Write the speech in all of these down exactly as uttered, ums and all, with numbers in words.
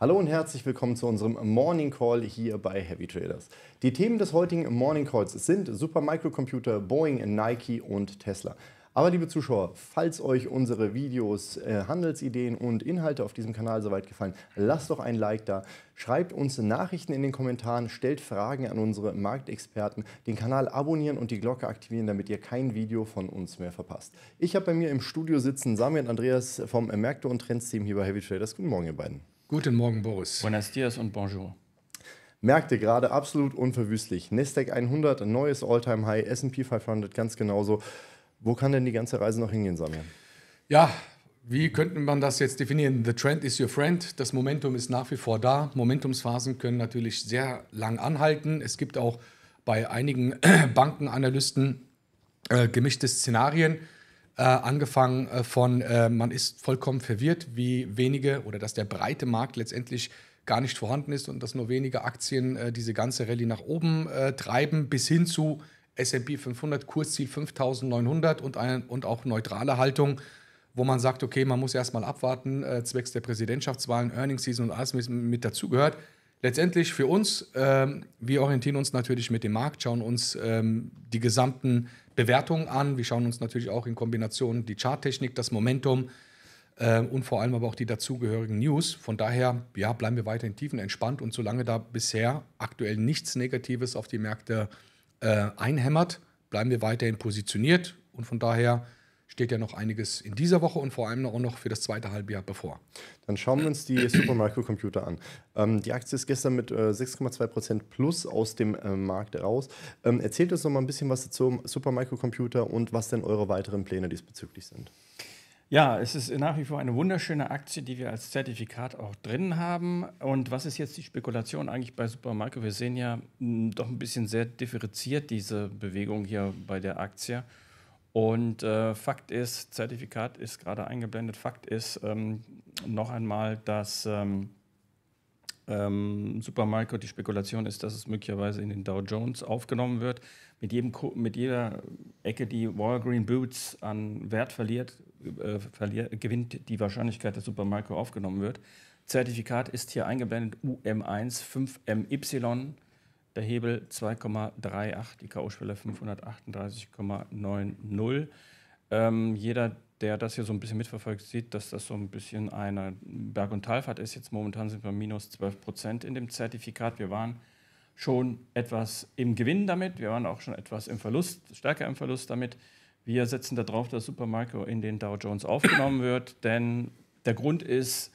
Hallo und herzlich willkommen zu unserem Morning Call hier bei Heavy Traders. Die Themen des heutigen Morning Calls sind Super Micro Computer, Boeing, Nike und Tesla. Aber liebe Zuschauer, falls euch unsere Videos, äh, Handelsideen und Inhalte auf diesem Kanal soweit gefallen, lasst doch ein Like da, schreibt uns Nachrichten in den Kommentaren, stellt Fragen an unsere Marktexperten, den Kanal abonnieren und die Glocke aktivieren, damit ihr kein Video von uns mehr verpasst. Ich habe bei mir im Studio sitzen Sami und Andreas vom Märkte- und Trends-Team hier bei Heavy Traders. Guten Morgen, ihr beiden. Guten Morgen, Boris. Buenos dias und bonjour. Märkte gerade absolut unverwüstlich. Nasdaq hundert, neues All-Time-High, S und P fünfhundert ganz genauso. Wo kann denn die ganze Reise noch hingehen, Sami? Ja, wie könnte man das jetzt definieren? The trend is your friend. Das Momentum ist nach wie vor da. Momentumsphasen können natürlich sehr lang anhalten. Es gibt auch bei einigen Bankenanalysten äh, gemischte Szenarien. Äh, angefangen äh, von, äh, man ist vollkommen verwirrt, wie wenige oder dass der breite Markt letztendlich gar nicht vorhanden ist und dass nur wenige Aktien äh, diese ganze Rallye nach oben äh, treiben, bis hin zu S und P fünfhundert, Kursziel fünftausendneunhundert und, ein, und auch neutrale Haltung, wo man sagt, okay, man muss erstmal abwarten, äh, zwecks der Präsidentschaftswahlen, Earnings Season und alles mit, mit dazugehört. Letztendlich für uns, äh, wir orientieren uns natürlich mit dem Markt, schauen uns äh, die gesamten Bewertungen an. Wir schauen uns natürlich auch in Kombination die Charttechnik, das Momentum äh, und vor allem aber auch die dazugehörigen News. Von daher ja, bleiben wir weiterhin tiefenentspannt und solange da bisher aktuell nichts Negatives auf die Märkte äh, einhämmert, bleiben wir weiterhin positioniert und von daher steht ja noch einiges in dieser Woche und vor allem auch noch für das zweite Halbjahr bevor. Dann schauen wir uns die Super Micro Computer an. Ähm, die Aktie ist gestern mit äh, sechs Komma zwei Prozent plus aus dem äh, Markt raus. Ähm, erzählt uns noch mal ein bisschen was zum Super Micro Computer und was denn eure weiteren Pläne diesbezüglich sind. Ja, es ist nach wie vor eine wunderschöne Aktie, die wir als Zertifikat auch drin haben. Und was ist jetzt die Spekulation eigentlich bei Super Micro? Wir sehen ja mh, doch ein bisschen sehr differenziert diese Bewegung hier bei der Aktie. Und äh, Fakt ist, Zertifikat ist gerade eingeblendet, Fakt ist ähm, noch einmal, dass ähm, ähm, Super Micro die Spekulation ist, dass es möglicherweise in den Dow Jones aufgenommen wird. Mit, jedem Ko mit jeder Ecke, die Walgreens Boots an Wert verliert, äh, verliert, gewinnt die Wahrscheinlichkeit, dass Super Micro aufgenommen wird. Zertifikat ist hier eingeblendet, U M eins fünf M Y. Der Hebel zwei Komma drei acht, die K O-Schwelle fünfhundertachtunddreißig Komma neunzig. Ähm, jeder, der das hier so ein bisschen mitverfolgt, sieht, dass das so ein bisschen eine Berg- und Talfahrt ist. Jetzt momentan sind wir minus zwölf Prozent in dem Zertifikat. Wir waren schon etwas im Gewinn damit, wir waren auch schon etwas im Verlust, stärker im Verlust damit. Wir setzen darauf, dass Super Micro in den Dow Jones aufgenommen wird, denn der Grund ist,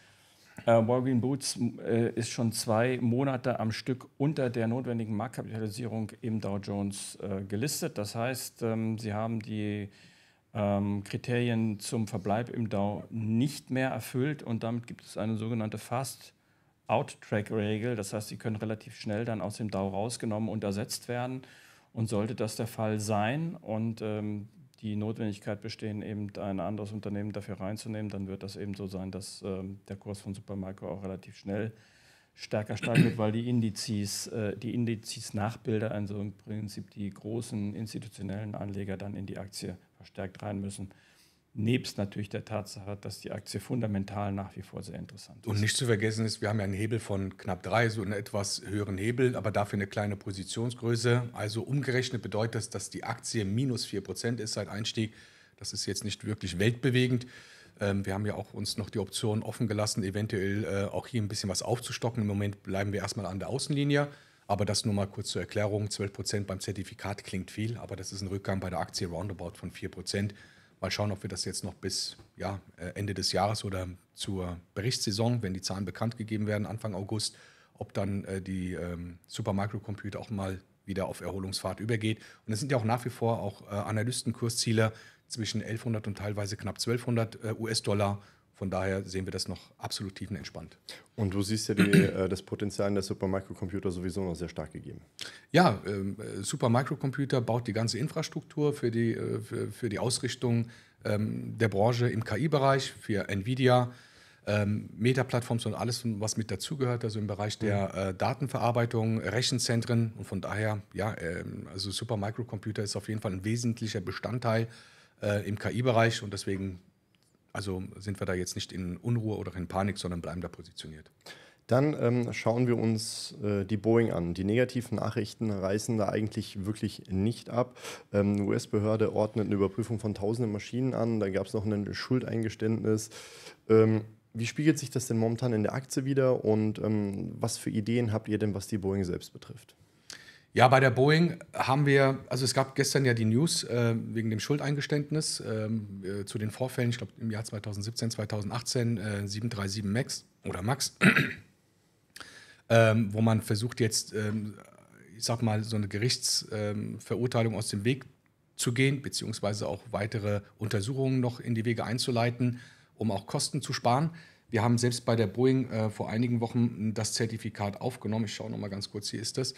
Äh, Walgreens Boots äh, ist schon zwei Monate am Stück unter der notwendigen Marktkapitalisierung im Dow Jones äh, gelistet. Das heißt, ähm, sie haben die ähm, Kriterien zum Verbleib im Dow nicht mehr erfüllt und damit gibt es eine sogenannte Fast-Out-Track-Regel. Das heißt, sie können relativ schnell dann aus dem Dow rausgenommen und ersetzt werden. Und sollte das der Fall sein und ähm, die Notwendigkeit bestehen, eben ein anderes Unternehmen dafür reinzunehmen, dann wird das eben so sein, dass äh, der Kurs von Super Micro auch relativ schnell stärker steigen wird, weil die Indizes, äh, die Indizes-Nachbilder, also im Prinzip die großen institutionellen Anleger dann in die Aktie verstärkt rein müssen. Nebst natürlich der Tatsache, dass die Aktie fundamental nach wie vor sehr interessant ist. Und nicht zu vergessen ist, wir haben ja einen Hebel von knapp drei, so einen etwas höheren Hebel, aber dafür eine kleine Positionsgröße. Also umgerechnet bedeutet das, dass die Aktie minus vier Prozent ist seit Einstieg. Das ist jetzt nicht wirklich weltbewegend. Wir haben ja auch uns noch die Option offen gelassen, eventuell auch hier ein bisschen was aufzustocken. Im Moment bleiben wir erstmal an der Außenlinie. Aber das nur mal kurz zur Erklärung. zwölf Prozent beim Zertifikat klingt viel, aber das ist ein Rückgang bei der Aktie roundabout von vier Prozent. Mal schauen, ob wir das jetzt noch bis ja, Ende des Jahres oder zur Berichtssaison, wenn die Zahlen bekannt gegeben werden, Anfang August, ob dann äh, die ähm, Super Micro Computer auch mal wieder auf Erholungsfahrt übergeht. Und es sind ja auch nach wie vor auch äh, Analystenkursziele zwischen elfhundert und teilweise knapp zwölfhundert äh, U S-Dollar. Von daher sehen wir das noch absolut tiefenentspannt. Und du siehst ja die, äh, das Potenzial in der Super Micro Computer sowieso noch sehr stark gegeben. Ja, äh, Super Micro Computer baut die ganze Infrastruktur für die, äh, für, für die Ausrichtung ähm, der Branche im K I-Bereich, für Nvidia, ähm, Meta-Plattforms und alles, was mit dazugehört, also im Bereich der äh, Datenverarbeitung, Rechenzentren. Und von daher, ja, äh, also Super Micro Computer ist auf jeden Fall ein wesentlicher Bestandteil äh, im K I-Bereich und deswegen. Also sind wir da jetzt nicht in Unruhe oder in Panik, sondern bleiben da positioniert. Dann ähm, schauen wir uns äh, die Boeing an. Die negativen Nachrichten reißen da eigentlich wirklich nicht ab. Ähm, eine U S-Behörde ordnet eine Überprüfung von tausenden Maschinen an. Da gab es noch ein Schuldeingeständnis. Ähm, wie spiegelt sich das denn momentan in der Aktie wider? Und ähm, was für Ideen habt ihr denn, was die Boeing selbst betrifft? Ja, bei der Boeing haben wir, also es gab gestern ja die News äh, wegen dem Schuldeingeständnis äh, zu den Vorfällen, ich glaube im Jahr zweitausendsiebzehn, zweitausendachtzehn, äh, sieben drei sieben Max oder Max, ähm, wo man versucht jetzt, ähm, ich sag mal, so eine Gerichtsverurteilung ähm, aus dem Weg zu gehen, beziehungsweise auch weitere Untersuchungen noch in die Wege einzuleiten, um auch Kosten zu sparen. Wir haben selbst bei der Boeing äh, vor einigen Wochen das Zertifikat aufgenommen. Ich schaue noch mal ganz kurz, hier ist das.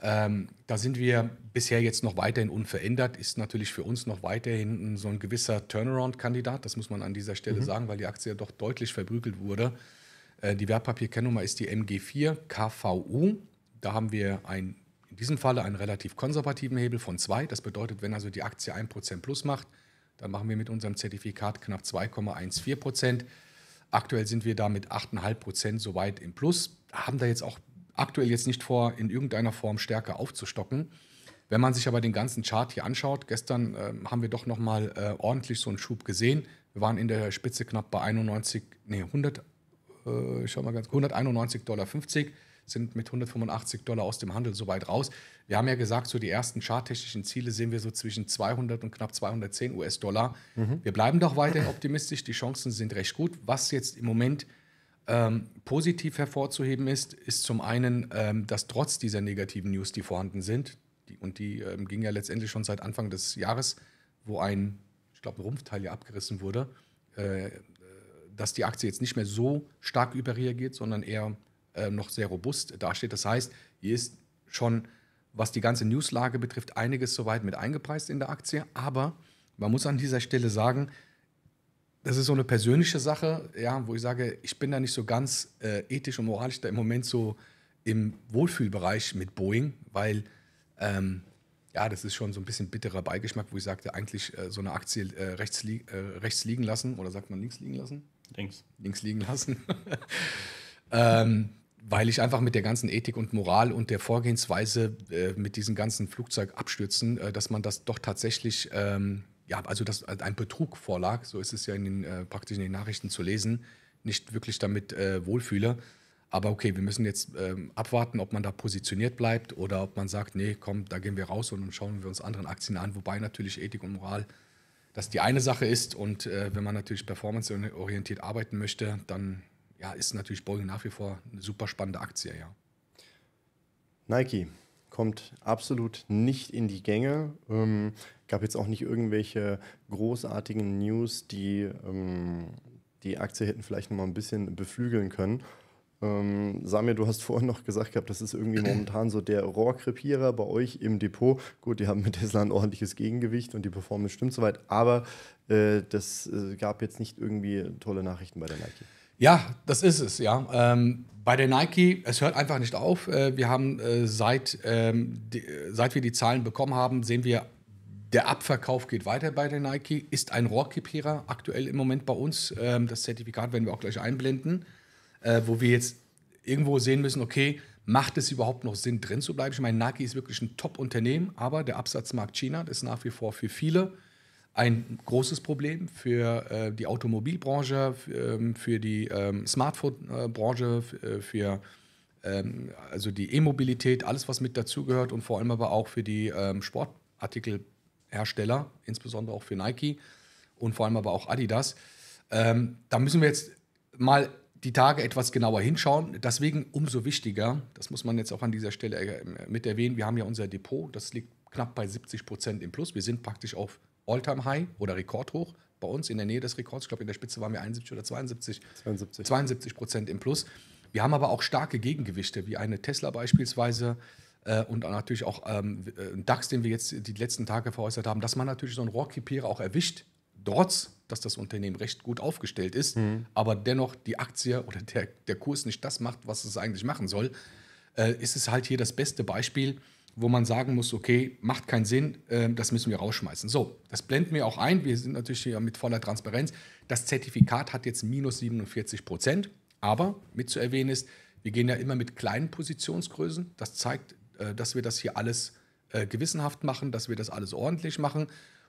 Ähm, da sind wir bisher jetzt noch weiterhin unverändert. Ist natürlich für uns noch weiterhin so ein gewisser Turnaround-Kandidat. Das muss man an dieser Stelle mhm. sagen, weil die Aktie ja doch deutlich verprügelt wurde. Äh, die Wertpapierkennnummer ist die M G vier K V U. Da haben wir ein, in diesem Falle einen relativ konservativen Hebel von zwei. Das bedeutet, wenn also die Aktie ein Prozent plus macht, dann machen wir mit unserem Zertifikat knapp zwei Komma eins vier Prozent. Aktuell sind wir da mit acht Komma fünf Prozent soweit im Plus, haben da jetzt auch aktuell jetzt nicht vor, in irgendeiner Form stärker aufzustocken. Wenn man sich aber den ganzen Chart hier anschaut, gestern äh, haben wir doch nochmal äh, ordentlich so einen Schub gesehen. Wir waren in der Spitze knapp bei einundneunzig, nee, hundert, äh, ich schau mal ganz, hunderteinundneunzig Komma fünfzig Dollar, sind mit hundertfünfundachtzig Dollar aus dem Handel soweit raus. Wir haben ja gesagt, so die ersten charttechnischen Ziele sehen wir so zwischen zweihundert und knapp zweihundertzehn U S-Dollar. Mhm. Wir bleiben doch weiterhin optimistisch, die Chancen sind recht gut. Was jetzt im Moment ähm, positiv hervorzuheben ist, ist zum einen, ähm, dass trotz dieser negativen News, die vorhanden sind, die, und die ähm, ging ja letztendlich schon seit Anfang des Jahres, wo ein, ich glaube, ein Rumpfteil ja abgerissen wurde, äh, dass die Aktie jetzt nicht mehr so stark überreagiert, sondern eher noch sehr robust dasteht. Das heißt, hier ist schon, was die ganze Newslage betrifft, einiges soweit mit eingepreist in der Aktie. Aber man muss an dieser Stelle sagen, das ist so eine persönliche Sache, ja, wo ich sage, ich bin da nicht so ganz äh, ethisch und moralisch da im Moment so im Wohlfühlbereich mit Boeing, weil ähm, ja, das ist schon so ein bisschen bitterer Beigeschmack, wo ich sagte, eigentlich äh, so eine Aktie äh, rechts, li äh, rechts liegen lassen, oder sagt man links liegen lassen? Links. Links liegen lassen. ähm, Weil ich einfach mit der ganzen Ethik und Moral und der Vorgehensweise äh, mit diesen ganzen Flugzeugabstürzen, äh, dass man das doch tatsächlich, ähm, ja, also dass ein Betrug vorlag, so ist es ja in den, äh, praktisch in den Nachrichten zu lesen, nicht wirklich damit äh, wohlfühle. Aber okay, wir müssen jetzt ähm, abwarten, ob man da positioniert bleibt oder ob man sagt, nee, komm, da gehen wir raus und dann schauen wir uns anderen Aktien an. Wobei natürlich Ethik und Moral, das die eine Sache ist. Und äh, wenn man natürlich performanceorientiert arbeiten möchte, dann... ja, ist natürlich Boeing nach wie vor eine super spannende Aktie, ja. Nike kommt absolut nicht in die Gänge. Ähm, gab jetzt auch nicht irgendwelche großartigen News, die ähm, die Aktie hätten vielleicht noch mal ein bisschen beflügeln können. Ähm, Samir, du hast vorhin noch gesagt gehabt, das ist irgendwie momentan so der Rohrkrepierer bei euch im Depot. Gut, die haben mit Tesla ein ordentliches Gegengewicht und die Performance stimmt soweit, aber äh, das äh, gab jetzt nicht irgendwie tolle Nachrichten bei der Nike. Ja, das ist es, ja. Ähm, bei der Nike, es hört einfach nicht auf. Äh, wir haben äh, seit, ähm, die, seit wir die Zahlen bekommen haben, sehen wir, der Abverkauf geht weiter bei der Nike. Ist ein Rohrkrepierer aktuell im Moment bei uns. Ähm, das Zertifikat werden wir auch gleich einblenden, äh, wo wir jetzt irgendwo sehen müssen, okay, macht es überhaupt noch Sinn, drin zu bleiben? Ich meine, Nike ist wirklich ein Top-Unternehmen, aber der Absatzmarkt China ist nach wie vor für viele ein großes Problem, für äh, die Automobilbranche, ähm, für die ähm, Smartphone-Branche, äh, für ähm, also die E-Mobilität, alles, was mit dazugehört, und vor allem aber auch für die ähm, Sportartikelhersteller, insbesondere auch für Nike und vor allem aber auch Adidas. Ähm, da müssen wir jetzt mal die Tage etwas genauer hinschauen. Deswegen umso wichtiger, das muss man jetzt auch an dieser Stelle mit erwähnen, wir haben ja unser Depot, das liegt knapp bei siebzig Prozent im Plus. Wir sind praktisch auf All-Time-High oder Rekordhoch bei uns, in der Nähe des Rekords. Ich glaube, in der Spitze waren wir einundsiebzig oder zweiundsiebzig. zweiundsiebzig Prozent im Plus. Wir haben aber auch starke Gegengewichte, wie eine Tesla beispielsweise äh, und natürlich auch ähm, ein D A X, den wir jetzt die letzten Tage veräußert haben, dass man natürlich so einen Rohrkrepierer auch erwischt, trotz, dass das Unternehmen recht gut aufgestellt ist, mhm. aber dennoch die Aktie oder der, der Kurs nicht das macht, was es eigentlich machen soll, äh, ist es halt hier das beste Beispiel, wo man sagen muss, okay, macht keinen Sinn, äh, das müssen wir rausschmeißen. So, das blenden wir auch ein. Wir sind natürlich hier mit voller Transparenz. Das Zertifikat hat jetzt minus siebenundvierzig Prozent, aber mit zu erwähnen ist, Wir gehen ja immer mit kleinen Positionsgrößen. Das zeigt, dass wir das hier alles gewissenhaft machen, dass wir das alles ordentlich machen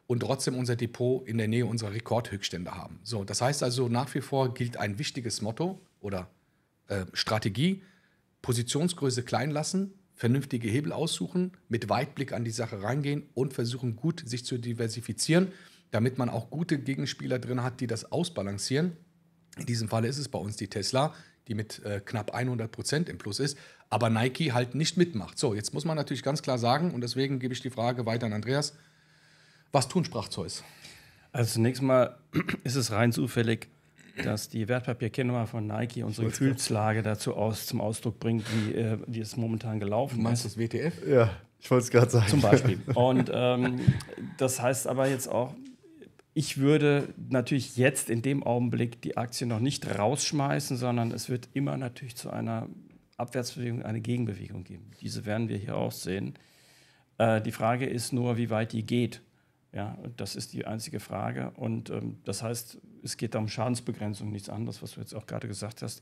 und trotzdem unser Depot in der Nähe unserer Rekordhöchststände haben. So, das heißt also, nach wie vor gilt ein wichtiges Motto oder äh, Strategie: Positionsgröße klein lassen, vernünftige Hebel aussuchen, mit Weitblick an die Sache reingehen und versuchen, gut sich zu diversifizieren, damit man auch gute Gegenspieler drin hat, die das ausbalancieren. In diesem Fall ist es bei uns die Tesla, die mit äh, knapp hundert Prozent im Plus ist, aber Nike halt nicht mitmacht. So, jetzt muss man natürlich ganz klar sagen, und deswegen gebe ich die Frage weiter an Andreas, was tun, sprach Zeus? Also zunächst mal ist es rein zufällig, dass die Wertpapierkennnummer von Nike unsere Gefühlslage dazu aus, zum Ausdruck bringt, wie, äh, wie es momentan gelaufen ist. Meinst du das W T F? Ja, ich wollte es gerade sagen. Zum Beispiel. Und ähm, das heißt aber jetzt auch, ich würde natürlich jetzt in dem Augenblick die Aktie noch nicht rausschmeißen, sondern es wird immer natürlich zu einer Abwärtsbewegung eine Gegenbewegung geben. Diese werden wir hier auch sehen. Äh, die Frage ist nur, wie weit die geht. Ja, das ist die einzige Frage. Und ähm, das heißt, es geht da um Schadensbegrenzung, nichts anderes, was du jetzt auch gerade gesagt hast.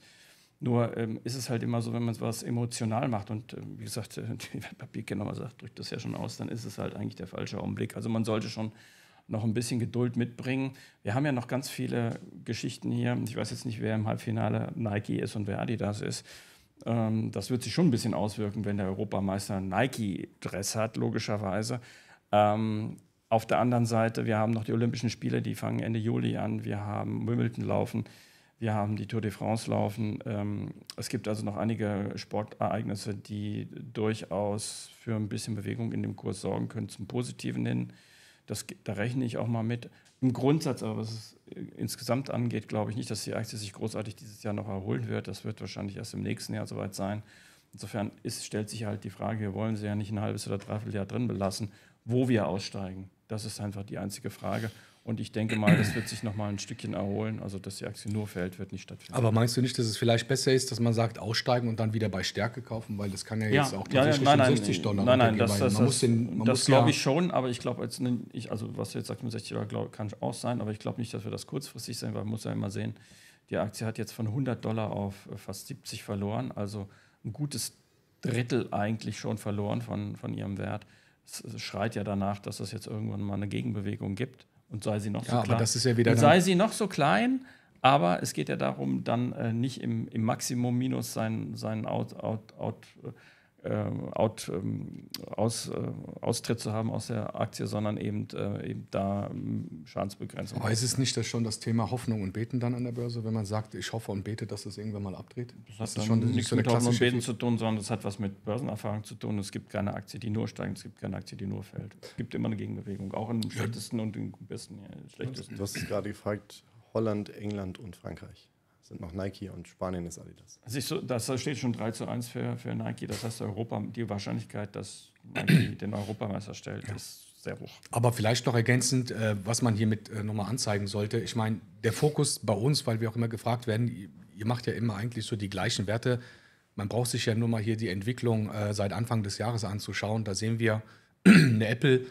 Nur ähm, ist es halt immer so, wenn man was emotional macht und ähm, wie gesagt, äh, die Papierkenner sagt, drückt das ja schon aus, dann ist es halt eigentlich der falsche Augenblick. Also man sollte schon noch ein bisschen Geduld mitbringen. Wir haben ja noch ganz viele Geschichten hier. Ich weiß jetzt nicht, wer im Halbfinale Nike ist und wer Adidas ist. Ähm, das wird sich schon ein bisschen auswirken, wenn der Europameister ein Nike-Dress hat, logischerweise. Ähm, Auf der anderen Seite, wir haben noch die Olympischen Spiele, die fangen Ende Juli an. Wir haben Wimbledon laufen, wir haben die Tour de France laufen. Ähm, es gibt also noch einige Sportereignisse, die durchaus für ein bisschen Bewegung in dem Kurs sorgen können, zum Positiven hin. Das, da rechne ich auch mal mit. Im Grundsatz, aber was es insgesamt angeht, glaube ich nicht, dass die Aktie sich großartig dieses Jahr noch erholen wird. Das wird wahrscheinlich erst im nächsten Jahr soweit sein. Insofern ist, stellt sich halt die Frage, wir wollen sie ja nicht ein halbes oder dreiviertel Jahr drin belassen, wo wir aussteigen. Das ist einfach die einzige Frage. Und ich denke mal, das wird sich noch mal ein Stückchen erholen. Also, dass die Aktie nur fällt, wird nicht stattfinden. Aber meinst du nicht, dass es vielleicht besser ist, dass man sagt, aussteigen und dann wieder bei Stärke kaufen? Weil das kann ja jetzt ja, auch tatsächlich ja, nein, um sechzig Dollar nein, nein, das, das, man muss den, man das muss glaube ja ich schon. Aber ich glaube, als, also was du jetzt sagst, um sechzig Dollar kann auch sein. Aber ich glaube nicht, dass wir das kurzfristig sein, weil man muss ja immer sehen, die Aktie hat jetzt von hundert Dollar auf fast siebzig verloren. Also ein gutes Drittel eigentlich schon verloren von, von ihrem Wert. Es schreit ja danach, dass es jetzt irgendwann mal eine Gegenbewegung gibt. Und sei sie noch ja, so klein. Aber das ist ja wieder und sei sie noch so klein, aber es geht ja darum, dann äh, nicht im, im Maximum minus seinen, seinen out, out, out, äh, out, ähm, aus, äh, Austritt zu haben aus der Aktie, sondern eben, äh, eben da ähm, Schadensbegrenzung. Aber ist es nicht das schon das Thema Hoffnung und Beten dann an der Börse, wenn man sagt, ich hoffe und bete, dass das irgendwann mal abdreht? Das hat das dann schon nichts so mit Hoffnung und Beten zu tun, sondern das hat was mit Börsenerfahrung zu tun. Es gibt keine Aktie, die nur steigt, es gibt keine Aktie, die nur fällt. Es gibt immer eine Gegenbewegung, auch im schlechtesten und im besten. Ja, schlechtesten. Du hast gerade gefragt, Holland, England und Frankreich sind noch Nike und Spanien ist Adidas. Also das steht schon drei zu eins für, für Nike. Das heißt, Europa, die Wahrscheinlichkeit, dass Nike den Europameister stellt, ja, ist sehr hoch. Aber vielleicht noch ergänzend, was man hiermit nochmal anzeigen sollte. Ich meine, der Fokus bei uns, weil wir auch immer gefragt werden, ihr macht ja immer eigentlich so die gleichen Werte. Man braucht sich ja nur mal hier die Entwicklung seit Anfang des Jahres anzuschauen. Da sehen wir eine Apple.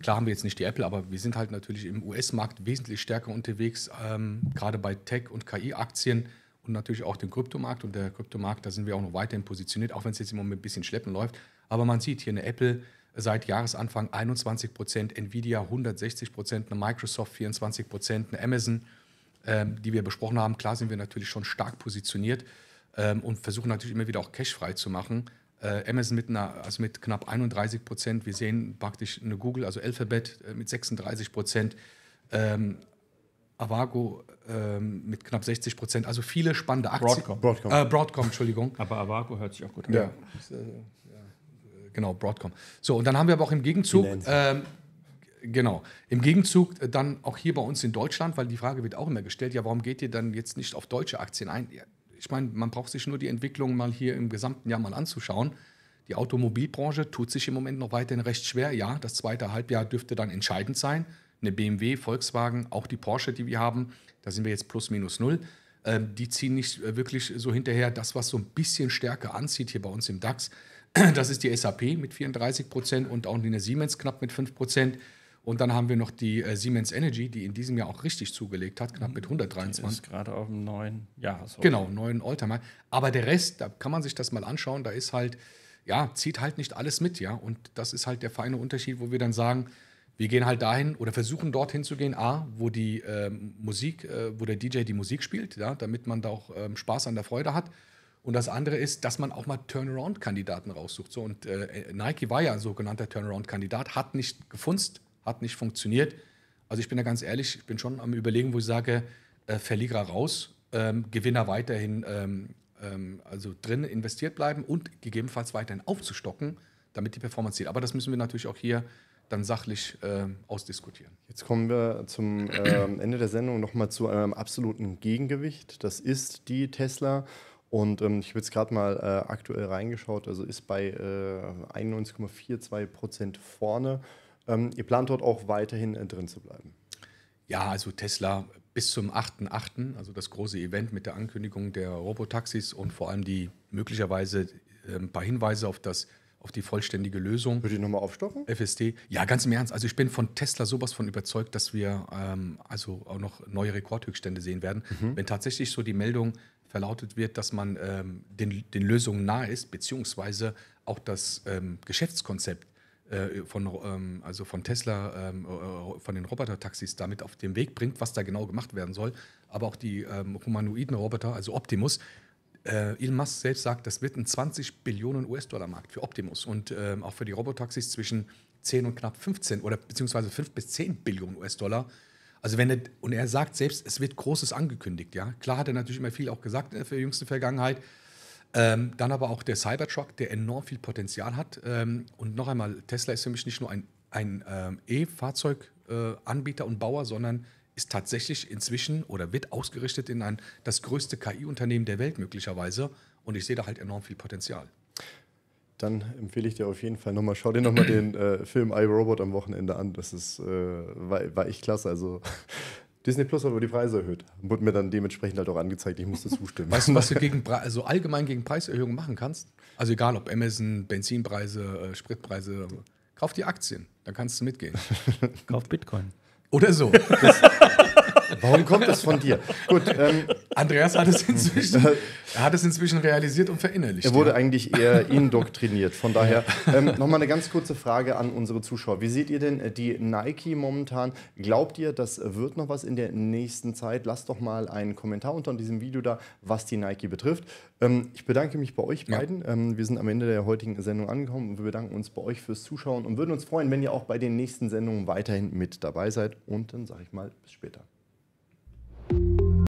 Klar haben wir jetzt nicht die Apple, aber wir sind halt natürlich im U S-Markt wesentlich stärker unterwegs, ähm, gerade bei Tech- und K I-Aktien und natürlich auch dem Kryptomarkt. Und der Kryptomarkt, da sind wir auch noch weiterhin positioniert, auch wenn es jetzt im Moment ein bisschen schleppend läuft. Aber man sieht hier eine Apple seit Jahresanfang einundzwanzig Prozent, Nvidia hundertsechzig Prozent, eine Microsoft vierundzwanzig Prozent, eine Amazon, ähm, die wir besprochen haben. Klar sind wir natürlich schon stark positioniert ähm, und versuchen natürlich immer wieder auch cashfrei zu machen. Amazon mit, einer, also mit knapp einunddreißig Prozent. Wir sehen praktisch eine Google, also Alphabet mit sechsunddreißig Prozent. Ähm, Avago ähm, mit knapp sechzig Prozent. Also viele spannende Aktien. Broadcom. Broadcom, äh, Broadcom Entschuldigung. Aber Avago hört sich auch gut an. Ja. Genau, Broadcom. So, und dann haben wir aber auch im Gegenzug, ähm, genau, im Gegenzug dann auch hier bei uns in Deutschland, weil die Frage wird auch immer gestellt, ja, warum geht ihr dann jetzt nicht auf deutsche Aktien ein? Ja, ich meine, man braucht sich nur die Entwicklung mal hier im gesamten Jahr mal anzuschauen. Die Automobilbranche tut sich im Moment noch weiterhin recht schwer. Ja, das zweite Halbjahr dürfte dann entscheidend sein. Eine B M W, Volkswagen, auch die Porsche, die wir haben, da sind wir jetzt plus minus null. Ähm, die ziehen nicht wirklich so hinterher. Das, was so ein bisschen stärker anzieht hier bei uns im DAX, das ist die S A P mit vierunddreißig Prozent und auch die Siemens knapp mit fünf Prozent. Und dann haben wir noch die äh, Siemens Energy, die in diesem Jahr auch richtig zugelegt hat, knapp mit hundertdreiundzwanzig. Die ist gerade auf dem neuen Jahreshoch. Genau, neuen Alltime. Aber der Rest, da kann man sich das mal anschauen, da ist halt, ja, zieht halt nicht alles mit, ja. Und das ist halt der feine Unterschied, wo wir dann sagen, wir gehen halt dahin oder versuchen dorthin zu gehen, A, wo die äh, Musik, äh, wo der D J die Musik spielt, ja, damit man da auch ähm, Spaß an der Freude hat. Und das andere ist, dass man auch mal Turnaround-Kandidaten raussucht. So, und äh, Nike war ja ein sogenannter Turnaround-Kandidat, hat nicht gefunzt, hat nicht funktioniert. Also ich bin da ganz ehrlich, ich bin schon am Überlegen, wo ich sage, äh, Verlierer raus, ähm, Gewinner weiterhin ähm, ähm, also drin investiert bleiben und gegebenenfalls weiterhin aufzustocken, damit die Performance zieht. Aber das müssen wir natürlich auch hier dann sachlich äh, ausdiskutieren. Jetzt kommen wir zum äh, Ende der Sendung nochmal zu einem absoluten Gegengewicht. Das ist die Tesla. Und ähm, ich habe jetzt gerade mal äh, aktuell reingeschaut, also ist bei äh, einundneunzig Komma zweiundvierzig Prozent vorne. Ähm, ihr plant dort auch weiterhin äh, drin zu bleiben? Ja, also Tesla bis zum achten achten, also das große Event mit der Ankündigung der Robo Taxis und vor allem die möglicherweise äh, ein paar Hinweise auf, das, auf die vollständige Lösung. Würde ich nochmal aufstocken? F S D. Ja, ganz im Ernst. Also ich bin von Tesla sowas von überzeugt, dass wir ähm, also auch noch neue Rekordhöchststände sehen werden. Mhm. Wenn tatsächlich so die Meldung verlautet wird, dass man ähm, den, den Lösungen nahe ist, beziehungsweise auch das ähm, Geschäftskonzept äh, von, ähm, also von Tesla, ähm, äh, von den Roboter-Taxis damit auf den Weg bringt, was da genau gemacht werden soll. Aber auch die ähm, humanoiden Roboter, also Optimus. Äh, Elon Musk selbst sagt, das wird ein zwanzig Billionen U S Dollar Markt für Optimus und äh, auch für die Roboter-Taxis zwischen zehn und knapp fünfzehn oder beziehungsweise fünf bis zehn Billionen U S Dollar. Also wenn er, und er sagt selbst, es wird Großes angekündigt, ja. Klar hat er natürlich immer viel auch gesagt in der jüngsten Vergangenheit. Ähm, dann aber auch der Cybertruck, der enorm viel Potenzial hat. Ähm, und noch einmal, Tesla ist für mich nicht nur ein, ein ähm, E-Fahrzeug-Anbieter äh, und Bauer, sondern ist tatsächlich inzwischen oder wird ausgerichtet in ein, das größte K I-Unternehmen der Welt möglicherweise. Und ich sehe da halt enorm viel Potenzial. Dann empfehle ich dir auf jeden Fall nochmal, schau dir nochmal den äh, Film iRobot am Wochenende an. Das ist, äh, war, war echt klasse. Also Disney Plus hat aber die Preise erhöht. Wurde mir dann dementsprechend halt auch angezeigt. Ich musste zustimmen. Weißt du, was du gegen, also allgemein gegen Preiserhöhungen machen kannst? Also egal ob Amazon, Benzinpreise, äh, Spritpreise. Kauf die Aktien, dann kannst du mitgehen. Kauf Bitcoin. Oder so. Das, warum kommt das von dir? Gut, ähm, Andreas hat es, inzwischen, er hat es inzwischen realisiert und verinnerlicht. Er wurde ja. eigentlich eher indoktriniert. Von daher ähm, nochmal eine ganz kurze Frage an unsere Zuschauer. Wie seht ihr denn die Nike momentan? Glaubt ihr, das wird noch was in der nächsten Zeit? Lasst doch mal einen Kommentar unter diesem Video da, was die Nike betrifft. Ähm, ich bedanke mich bei euch beiden. Ja. Ähm, wir sind am Ende der heutigen Sendung angekommen und wir bedanken uns bei euch fürs Zuschauen und würden uns freuen, wenn ihr auch bei den nächsten Sendungen weiterhin mit dabei seid. Und dann sage ich mal, bis später.